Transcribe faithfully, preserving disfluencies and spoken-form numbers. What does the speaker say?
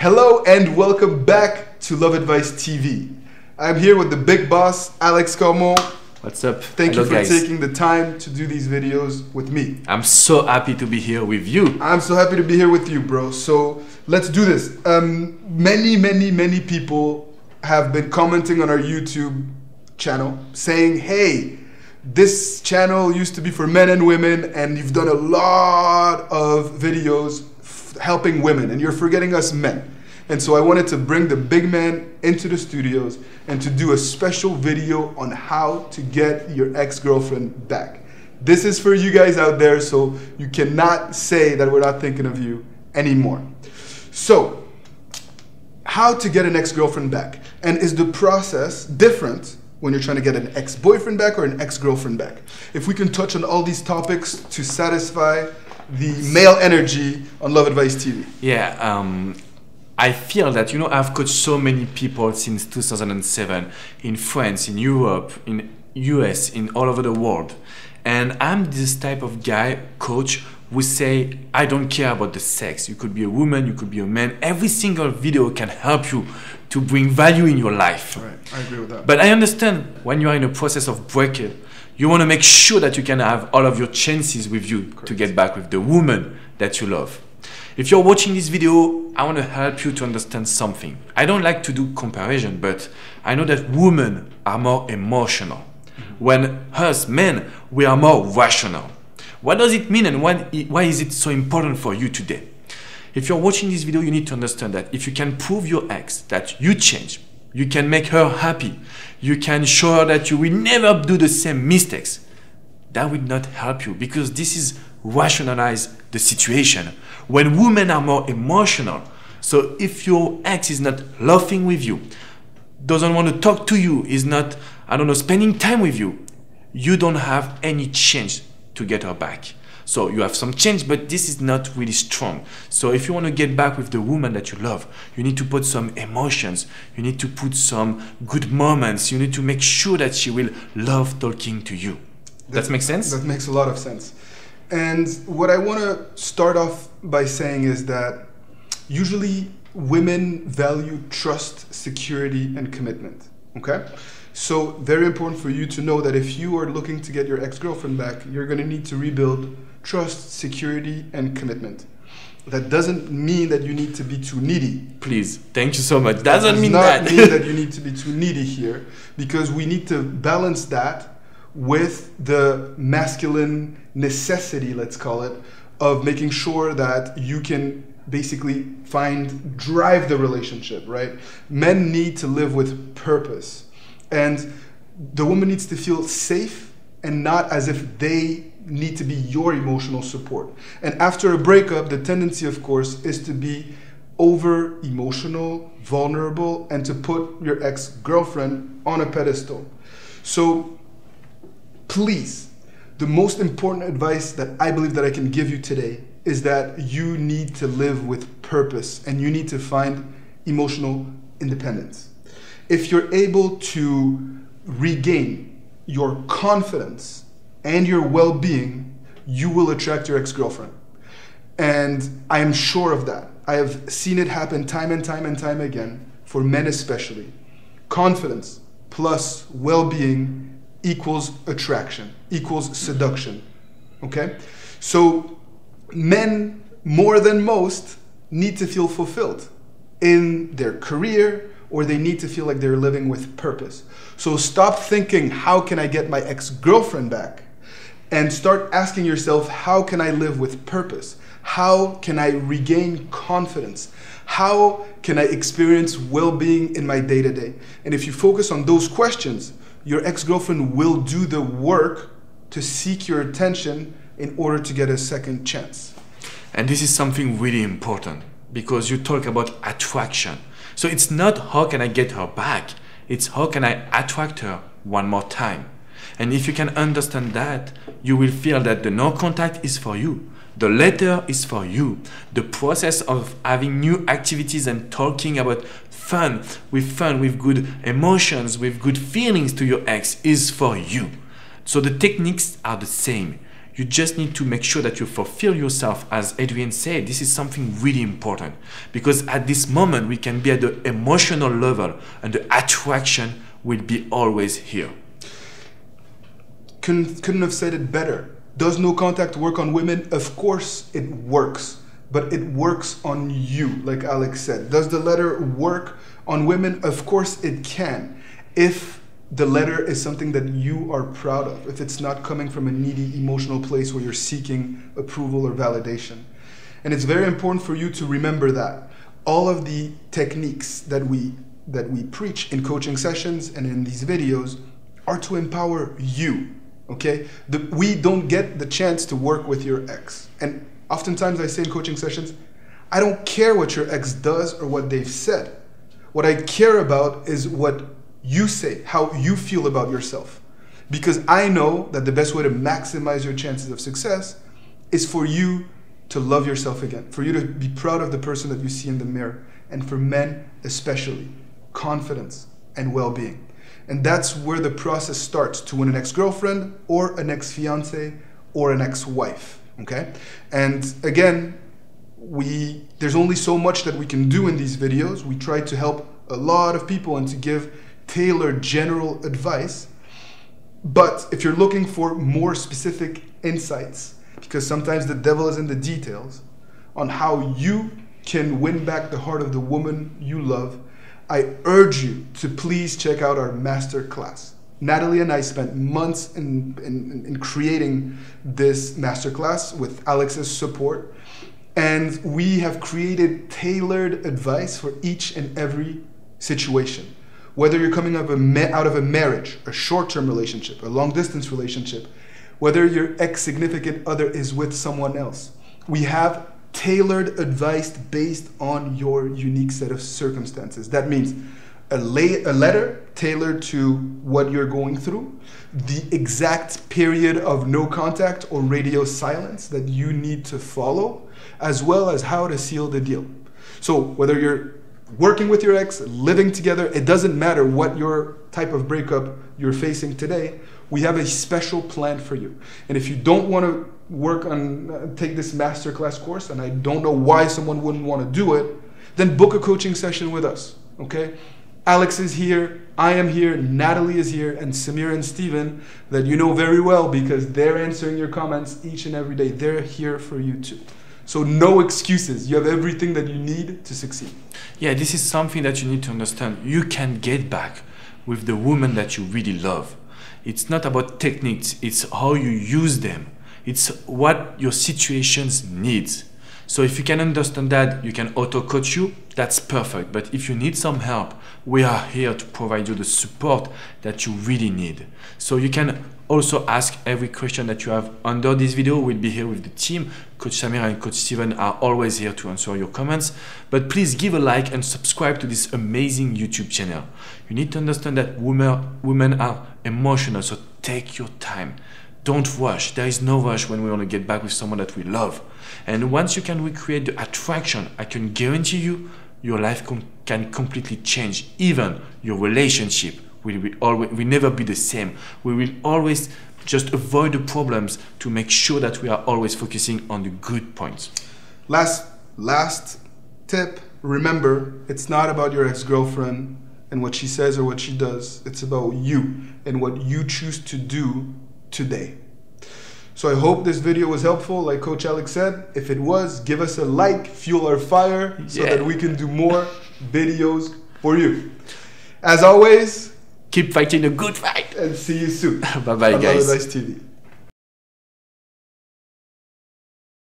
Hello and welcome back to Love Advice T V. I'm here with the big boss, Alex Cormont. What's up? Thank Hello you for guys. taking the time to do these videos with me. I'm so happy to be here with you. I'm so happy to be here with you, bro. So let's do this. Um, many, many, many people have been commenting on our YouTube channel saying, hey, this channel used to be for men and women, and you've done a lot of videos helping women, and you're forgetting us men. And so I wanted to bring the big man into the studios and to do a special video on how to get your ex-girlfriend back. This is for you guys out there, so you cannot say that we're not thinking of you anymore. So, how to get an ex-girlfriend back? And is the process different when you're trying to get an ex-boyfriend back or an ex-girlfriend back? If we can touch on all these topics to satisfy the male energy on Love Advice T V. Yeah, um, I feel that, you know, I've coached so many people since two thousand seven in France, in Europe, in U S, in all over the world. And I'm this type of guy, coach, who say, I don't care about the sex. You could be a woman, you could be a man. Every single video can help you to bring value in your life. Right, I agree with that. But I understand when you are in a process of breakup, you want to make sure that you can have all of your chances with you Correct. to get back with the woman that you love. If you're watching this video, I want to help you to understand something. I don't like to do comparison, but I know that women are more emotional. Mm-hmm. When us men, we are more rational. What does it mean, and why is it so important for you today? If you're watching this video, you need to understand that if you can prove your ex that you changed, you can make her happy, you can show her that you will never do the same mistakes, that will not help you, because this is rationalize the situation. When women are more emotional, so if your ex is not laughing with you, doesn't want to talk to you, is not, I don't know, spending time with you, you don't have any chance to get her back. So you have some change, but this is not really strong. So if you want to get back with the woman that you love, you need to put some emotions, you need to put some good moments, you need to make sure that she will love talking to you. That, that makes sense? That makes a lot of sense. And what I want to start off by saying is that usually women value trust, security, and commitment, okay? So very important for you to know that if you are looking to get your ex-girlfriend back, you're going to need to rebuild trust, security, and commitment. That doesn't mean that you need to be too needy. Please, thank you so much. Doesn't does mean that. Does not mean that you need to be too needy here, because we need to balance that with the masculine necessity, let's call it, of making sure that you can basically find, drive the relationship, right? Men need to live with purpose. And the woman needs to feel safe and not as if they need to be your emotional support. And after a breakup, the tendency, of course, is to be over emotional, vulnerable, and to put your ex-girlfriend on a pedestal. So please, the most important advice that I believe that I can give you today is that you need to live with purpose, and you need to find emotional independence. If you're able to regain your confidence and your well-being, you will attract your ex-girlfriend. And I am sure of that. I have seen it happen time and time and time again, for men especially. Confidence plus well-being equals attraction, equals seduction, okay? So men, more than most, need to feel fulfilled in their career, or they need to feel like they're living with purpose. So stop thinking, how can I get my ex-girlfriend back? And start asking yourself, how can I live with purpose? How can I regain confidence? How can I experience well-being in my day-to-day? And if you focus on those questions, your ex-girlfriend will do the work to seek your attention in order to get a second chance. And this is something really important, because you talk about attraction. So it's not how can I get her back, it's how can I attract her one more time. And if you can understand that, you will feel that the no contact is for you, the letter is for you, the process of having new activities and talking about fun, with fun, with good emotions, with good feelings to your ex is for you. So the techniques are the same. You just need to make sure that you fulfill yourself. As Adrian said, this is something really important, because at this moment we can be at the emotional level and the attraction will be always here. Couldn't, couldn't have said it better. Does no contact work on women? Of course it works, but it works on you, like Alex said. Does the letter work on women? Of course it can. If the letter is something that you are proud of, if it's not coming from a needy, emotional place where you're seeking approval or validation. And it's very important for you to remember that. All of the techniques that we, that we preach in coaching sessions and in these videos are to empower you, okay? The, we don't get the chance to work with your ex. And oftentimes I say in coaching sessions, I don't care what your ex does or what they've said. What I care about is what you say, how you feel about yourself. Because I know that the best way to maximize your chances of success is for you to love yourself again, for you to be proud of the person that you see in the mirror, and for men especially, confidence and well-being. And that's where the process starts to win an ex-girlfriend or an ex-fiance or an ex-wife, okay? And again, we, there's only so much that we can do in these videos. We try to help a lot of people and to give tailored general advice, but if you're looking for more specific insights, because sometimes the devil is in the details, on how you can win back the heart of the woman you love, I urge you to please check out our master class. Natalie and I spent months in, in, in creating this master class with Alex's support, and we have created tailored advice for each and every situation. Whether you're coming up a out of a marriage, a short-term relationship, a long-distance relationship, whether your ex-significant other is with someone else, we have tailored advice based on your unique set of circumstances. That means a, lay a letter tailored to what you're going through, the exact period of no contact or radio silence that you need to follow, as well as how to seal the deal. So whether you're working with your ex, living together, it doesn't matter what your type of breakup you're facing today, we have a special plan for you. And if you don't want to work on, uh, take this masterclass course, and I don't know why someone wouldn't want to do it, then book a coaching session with us, okay? Alex is here, I am here, Natalie is here, and Samira and Steven, that you know very well because they're answering your comments each and every day. They're here for you too. So no excuses, you have everything that you need to succeed. Yeah, this is something that you need to understand. You can get back with the woman that you really love. It's not about techniques, it's how you use them. It's what your situations needs. So if you can understand that, you can auto-coach you, that's perfect. But if you need some help, we are here to provide you the support that you really need. So you can also ask every question that you have under this video. We'll be here with the team. Coach Samira and Coach Steven are always here to answer your comments. But please give a like and subscribe to this amazing YouTube channel. You need to understand that women, women are emotional, so take your time. Don't rush. There is no rush when we want to get back with someone that we love. And once you can recreate the attraction, I can guarantee you, your life com can completely change. Even your relationship. We will always, we never be the same. We will always just avoid the problems to make sure that we are always focusing on the good points. Last, last tip, remember, it's not about your ex-girlfriend and what she says or what she does. It's about you and what you choose to do today. So I hope this video was helpful, like Coach Alex said. If it was, give us a like, fuel our fire, yeah, so that we can do more videos for you. As always, keep fighting a good fight. And see you soon. Bye-bye, guys. Love Advice T V.